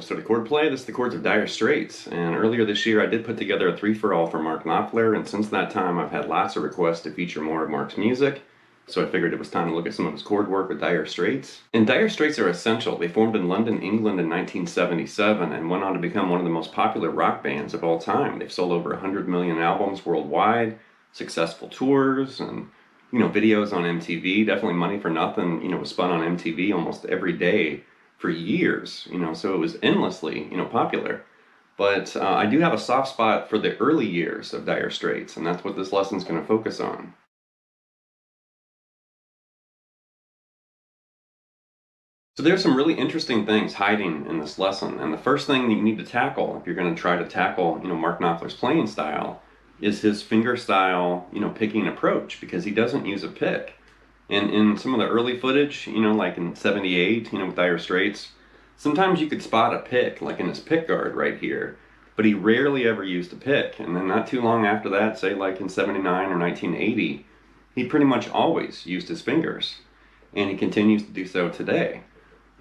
Sort of chord play. This is the chords of Dire Straits, and earlier this year I did put together a 3 for all for Mark Knopfler, and since that time I've had lots of requests to feature more of Mark's music, so I figured it was time to look at some of his chord work with Dire Straits. And Dire Straits are essential. They formed in London, England in 1977 and went on to become one of the most popular rock bands of all time. They've sold over 100 million albums worldwide, successful tours, and you know, videos on MTV. Definitely Money for Nothing, you know, was spun on MTV almost every day for years, you know, so it was endlessly, you know, popular. But I do have a soft spot for the early years of Dire Straits, and that's what this lesson's going to focus on. So there's some really interesting things hiding in this lesson, and the first thing you need to tackle if you're going to try to tackle, you know, Mark Knopfler's playing style is his finger style, you know, picking approach, because he doesn't use a pick. And in some of the early footage, you know, like in '78, you know, with Dire Straits, sometimes you could spot a pick, like in his pick guard right here, but he rarely ever used a pick. And then not too long after that, say like in '79 or 1980, he pretty much always used his fingers, and he continues to do so today.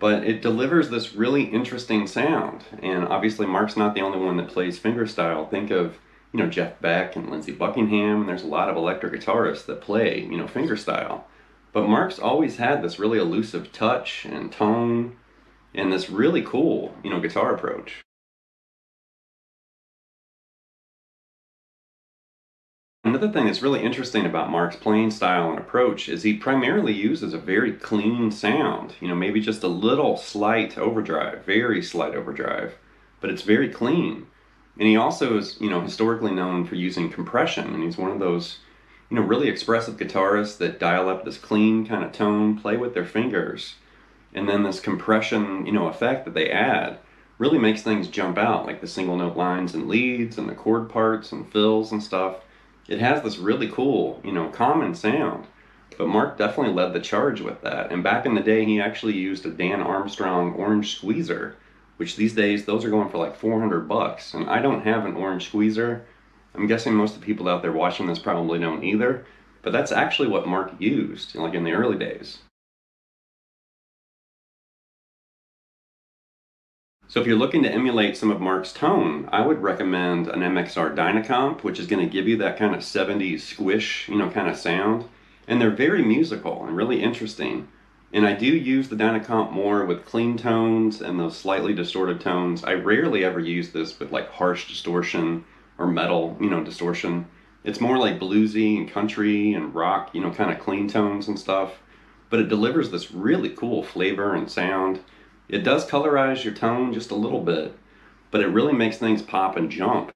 But it delivers this really interesting sound, and obviously Mark's not the only one that plays finger style. Think of, you know, Jeff Beck and Lindsey Buckingham, and there's a lot of electric guitarists that play, you know, finger style. But Mark's always had this really elusive touch and tone and this really cool, you know, guitar approach. Another thing that's really interesting about Mark's playing style and approach is he primarily uses a very clean sound, you know, maybe just a little slight overdrive, very slight overdrive, but it's very clean. And he also is, you know, historically known for using compression, and he's one of those, you know, really expressive guitarists that dial up this clean kind of tone, play with their fingers, and then this compression, you know, effect that they add really makes things jump out, like the single note lines and leads and the chord parts and fills and stuff. It has this really cool, you know, common sound, but Mark definitely led the charge with that. And back in the day, he actually used a Dan Armstrong orange squeezer, which these days those are going for like $400, and I don't have an orange squeezer. I'm guessing most of the people out there watching this probably don't either, but that's actually what Mark used, like in the early days. So if you're looking to emulate some of Mark's tone, I would recommend an MXR DynaComp, which is going to give you that kind of 70s squish, you know, kind of sound. And they're very musical and really interesting. And I do use the DynaComp more with clean tones and those slightly distorted tones. I rarely ever use this with like harsh distortion or metal, you know, distortion. It's more like bluesy and country and rock, you know, kind of clean tones and stuff, but it delivers this really cool flavor and sound. It does colorize your tone just a little bit, but it really makes things pop and jump.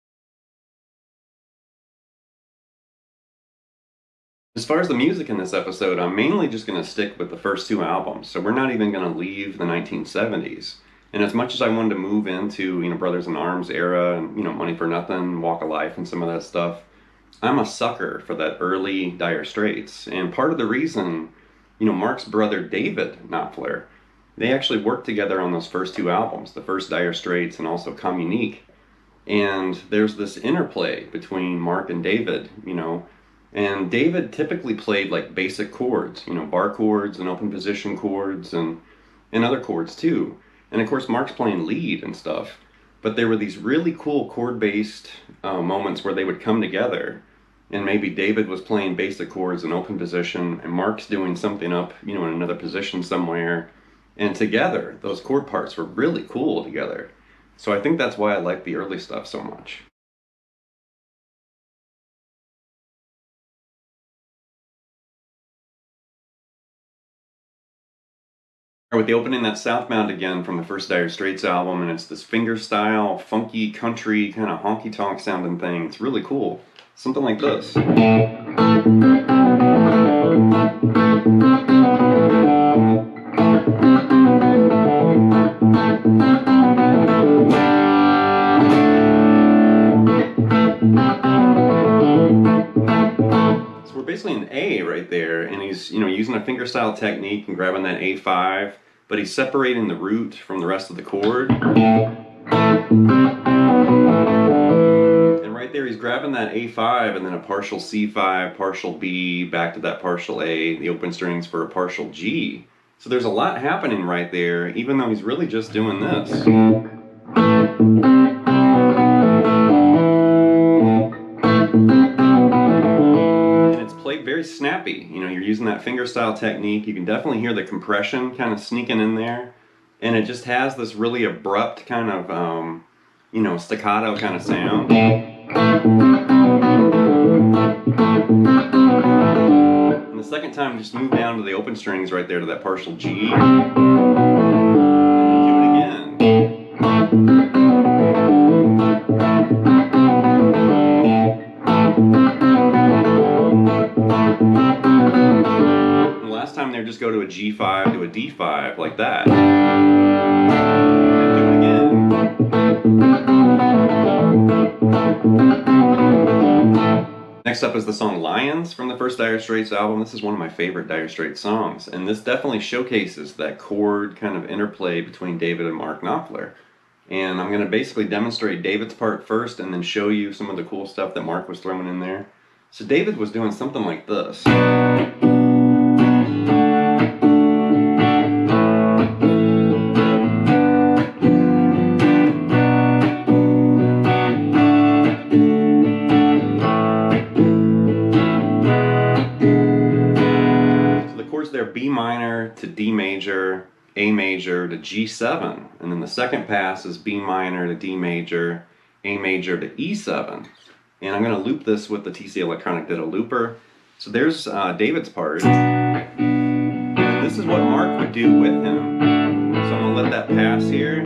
As far as the music in this episode, I'm mainly just going to stick with the first two albums, so we're not even going to leave the 1970s. And as much as I wanted to move into, you know, Brothers in Arms era and, you know, Money for Nothing, Walk of Life and some of that stuff, I'm a sucker for that early Dire Straits. And part of the reason, you know, Mark's brother David Knopfler, they actually worked together on those first two albums, the first Dire Straits and also Communiqué. And there's this interplay between Mark and David, you know, and David typically played like basic chords, you know, bar chords and open position chords and other chords too. And of course Mark's playing lead and stuff, but there were these really cool chord-based moments where they would come together, and maybe David was playing basic chords in open position and Mark's doing something up, you know, in another position somewhere, and together those chord parts were really cool together. So I think that's why I like the early stuff so much. With the opening, that's Southbound Again from the first Dire Straits album, and it's this finger style, funky, country, kind of honky-tonk sounding thing. It's really cool. Something like this. using a fingerstyle technique and grabbing that A5, but he's separating the root from the rest of the chord. And right there, he's grabbing that A5 and then a partial C5, partial B, back to that partial A, the open strings for a partial G. So there's a lot happening right there, even though he's really just doing this. Very snappy, you know, you're using that fingerstyle technique. You can definitely hear the compression kind of sneaking in there, and it just has this really abrupt kind of, you know, staccato kind of sound. And the second time, just move down to the open strings right there to that partial G. And then do it again. Just go to a G5 to a D5 like that. And do it again. Next up is the song Lions from the first Dire Straits album. This is one of my favorite Dire Straits songs, and this definitely showcases that chord kind of interplay between David and Mark Knopfler. And I'm going to basically demonstrate David's part first and then show you some of the cool stuff that Mark was throwing in there. So David was doing something like this. B minor to D major, A major to G7, and then the second pass is B minor to D major, A major to E7. And I'm going to loop this with the TC Electronic Ditto Looper. So there's David's part. And this is what Mark would do with him. So I'm going to let that pass here.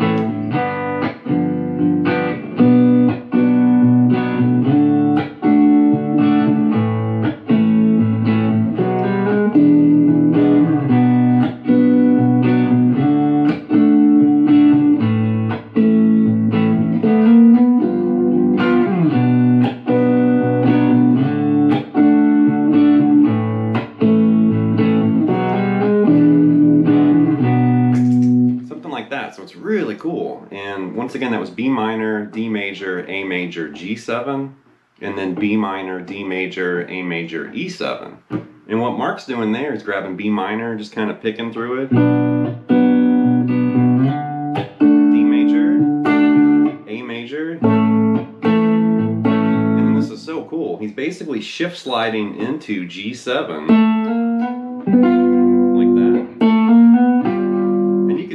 Really cool. And once again, that was B minor, D major, A major, G7, and then B minor, D major, A major, E7. And what Mark's doing there is grabbing B minor, just kind of picking through it, D major, A major, and this is so cool. He's basically shift sliding into G7.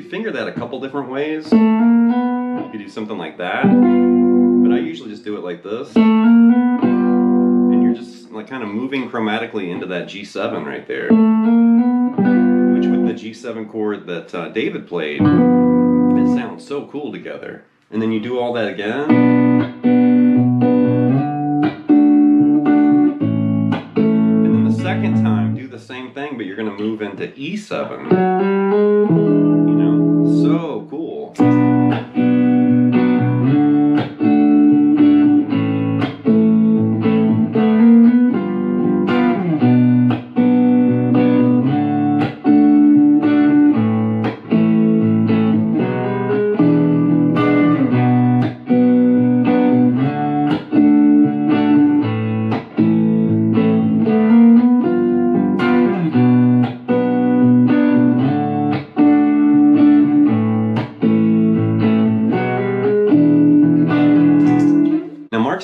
Finger that a couple different ways. You could do something like that, but I usually just do it like this, and you're just like kind of moving chromatically into that G7 right there, which with the G7 chord that David played, it sounds so cool together. And then you do all that again, and then the second time do the same thing, but you're going to move into E7. So cool.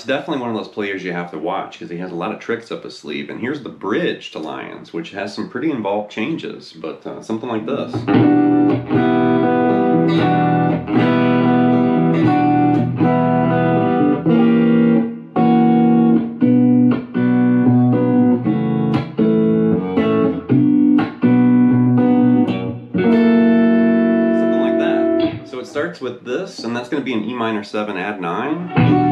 Definitely one of those players you have to watch because he has a lot of tricks up his sleeve. And here's the bridge to Lions, which has some pretty involved changes, but something like this. Something like that. So it starts with this, and that's going to be an E minor 7 add 9.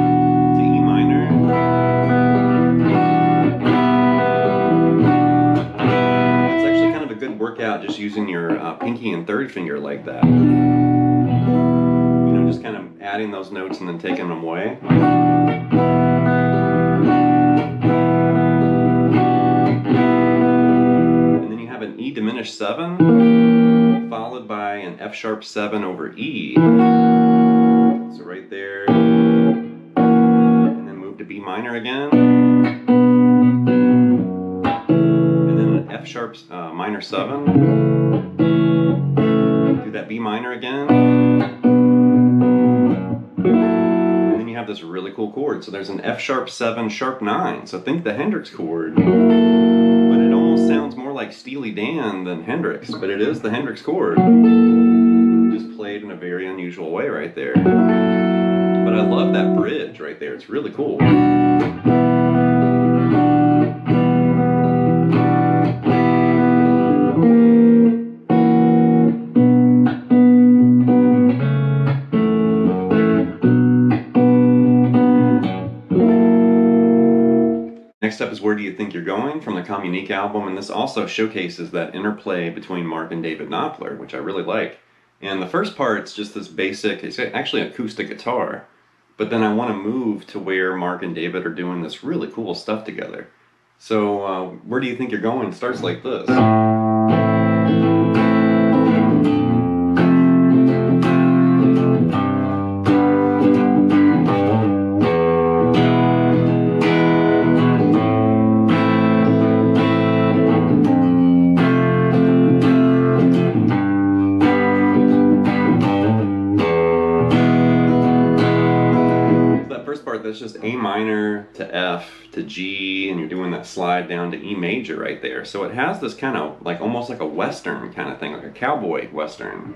Workout just using your pinky and third finger like that, you know, just kind of adding those notes and then taking them away. And then you have an E diminished 7 followed by an F sharp 7 over E. So right there. And then move to B minor again. And then an F sharp minor 7. Do that B minor again. Have this really cool chord. So there's an F sharp 7 sharp 9. So think the Hendrix chord, but it almost sounds more like Steely Dan than Hendrix, but it is the Hendrix chord. Just played in a very unusual way right there. But I love that bridge right there. It's really cool. Next up is Where Do You Think You're Going? From the Communiqué album, and this also showcases that interplay between Mark and David Knopfler, which I really like. And the first part's just this basic, it's actually acoustic guitar, but then I want to move to where Mark and David are doing this really cool stuff together. So Where Do You Think You're Going? Starts like this. It's just A minor to F to G, and you're doing that slide down to E major right there. So it has this kind of like almost like a Western kind of thing, like a cowboy Western.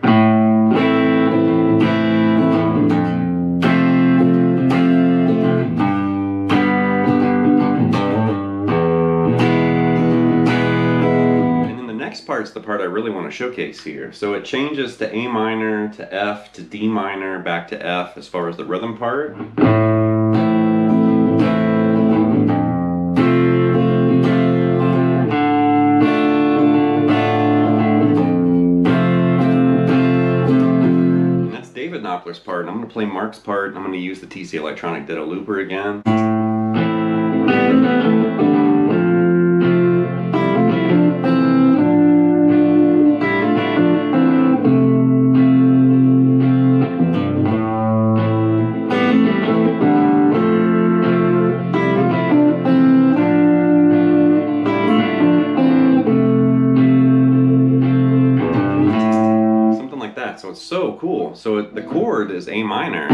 And then the next part's the part I really want to showcase here. So it changes to A minor to F to D minor back to F as far as the rhythm part. Part, and I'm going to play Mark's part, and I'm going to use the TC Electronic Ditto Looper again. So it's so cool. So the chord is A minor.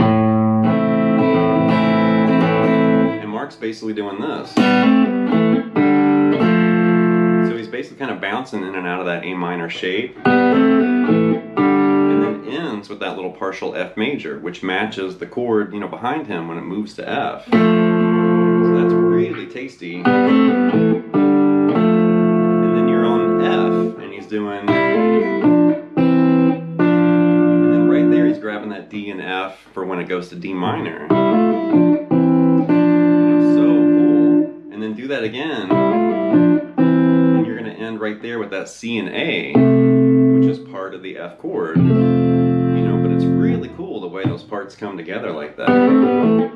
And Mark's basically doing this. So he's basically kind of bouncing in and out of that A minor shape. And then ends with that little partial F major, which matches the chord, you know, behind him when it moves to F. So that's really tasty. And then you're on F, and he's doing D and F for when it goes to D minor. It's so cool. And then do that again. And you're going to end right there with that C and A, which is part of the F chord. You know, but it's really cool the way those parts come together like that.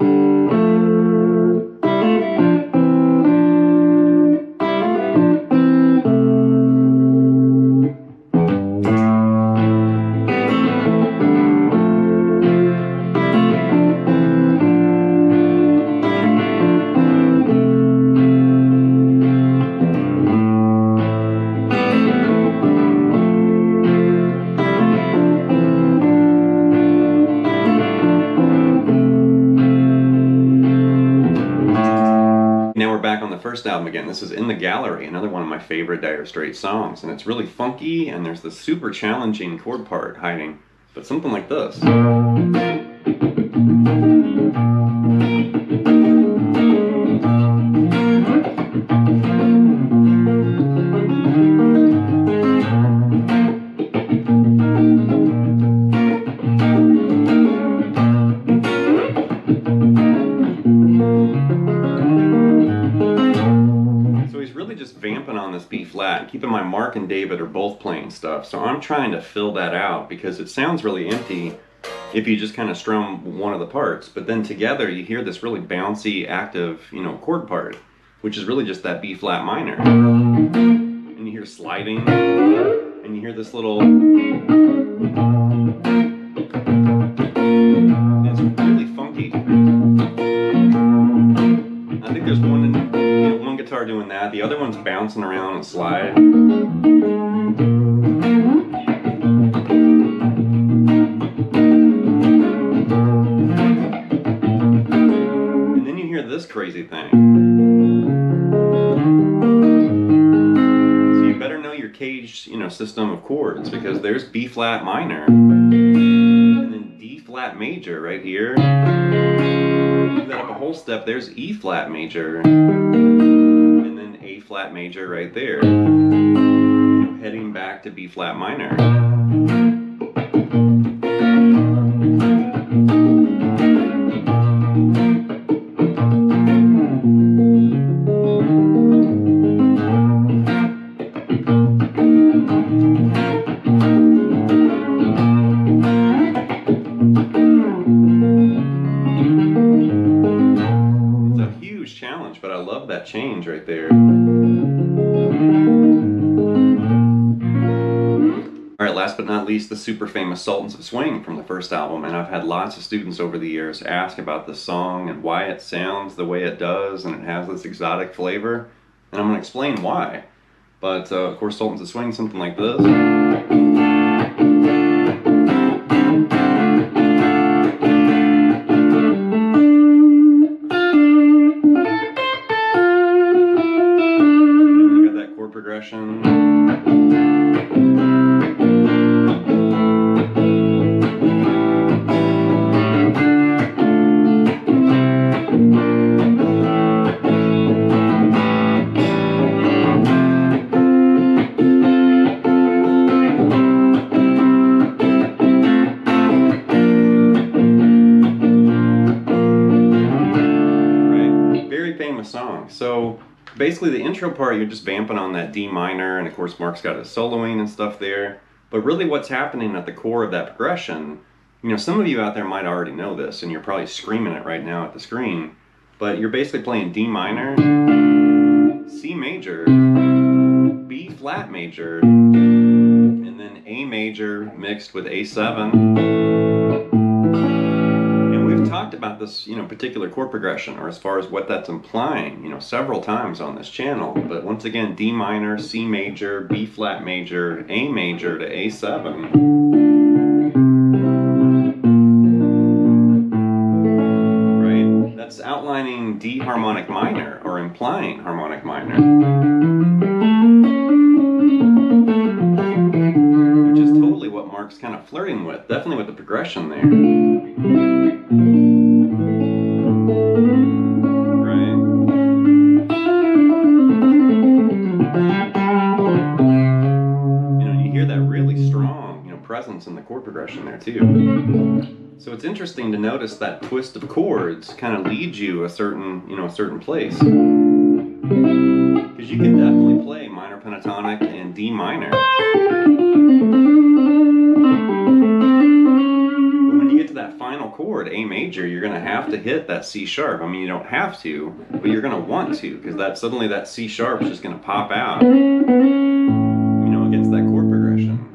First album again. This is In the Gallery, another one of my favorite Dire Straits songs, and it's really funky, and there's this super challenging chord part hiding, but something like this. Keep in mind, Mark and David are both playing stuff, so I'm trying to fill that out because it sounds really empty if you just kind of strum one of the parts, but then together you hear this really bouncy, active, you know, chord part, which is really just that B flat minor. And you hear sliding, and you hear this little. It's really funky. I think there's one, one guitar doing that. The other one's bouncing around and slide. Crazy thing. So you better know your caged, system of chords, because there's B flat minor and then D flat major right here. Move that up a whole step. There's E flat major and then A flat major right there. Heading back to B flat minor. Change right there. Alright, last but not least, the super famous Sultans of Swing from the first album, and I've had lots of students over the years ask about this song and why it sounds the way it does and it has this exotic flavor, and I'm going to explain why. But of course, Sultans of Swing, something like this. So basically the intro part, you're just vamping on that D minor, and of course Mark's got his soloing and stuff there, but really what's happening at the core of that progression, some of you out there might already know this and you're probably screaming it right now at the screen, but you're basically playing D minor, C major, B flat major, and then A major mixed with A7. Talked about this particular chord progression, or as far as what that's implying, several times on this channel, but once again, D minor, C major, B flat major, A major to A7. Right? That's outlining D harmonic minor, or implying harmonic minor. Which is totally what Mark's kind of flirting with, definitely with the progression there. In the chord progression there too. So it's interesting to notice that twist of chords kind of leads you a certain place. Because you can definitely play minor pentatonic and D minor. But when you get to that final chord, A major, you're going to have to hit that C sharp. I mean, you don't have to, but you're going to want to, because that suddenly that C sharp is just going to pop out. Against that chord progression.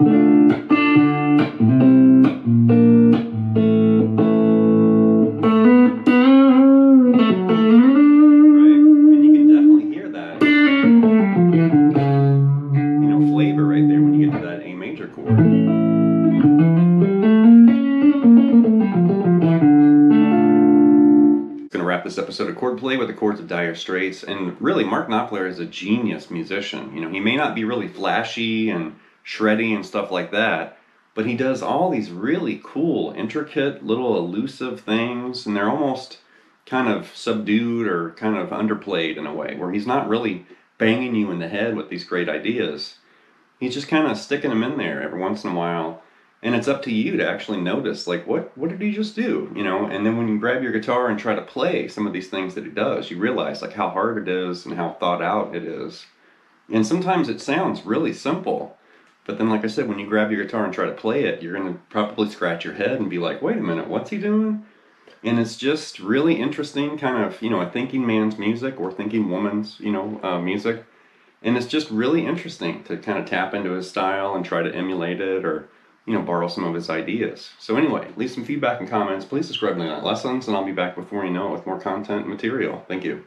Episode of Chordplay with the chords of Dire Straits, and really Mark Knopfler is a genius musician. He may not be really flashy and shreddy and stuff like that, but he does all these really cool, intricate, little elusive things, and they're almost kind of subdued or kind of underplayed in a way, where he's not really banging you in the head with these great ideas. He's just kind of sticking them in there every once in a while. And it's up to you to actually notice, like, what did he just do? And then when you grab your guitar and try to play some of these things that he does, you realize, like, how hard it is and how thought out it is. And sometimes it sounds really simple, but then, like I said, when you grab your guitar and try to play it, you're going to probably scratch your head and be like, wait a minute, what's he doing? And it's just really interesting, kind of, a thinking man's music, or thinking woman's, music. And it's just really interesting to kind of tap into his style and try to emulate it or, you know, borrow some of his ideas. So anyway, leave some feedback and comments. Please subscribe to Late Night Lessons, and I'll be back before you know it with more content and material. Thank you.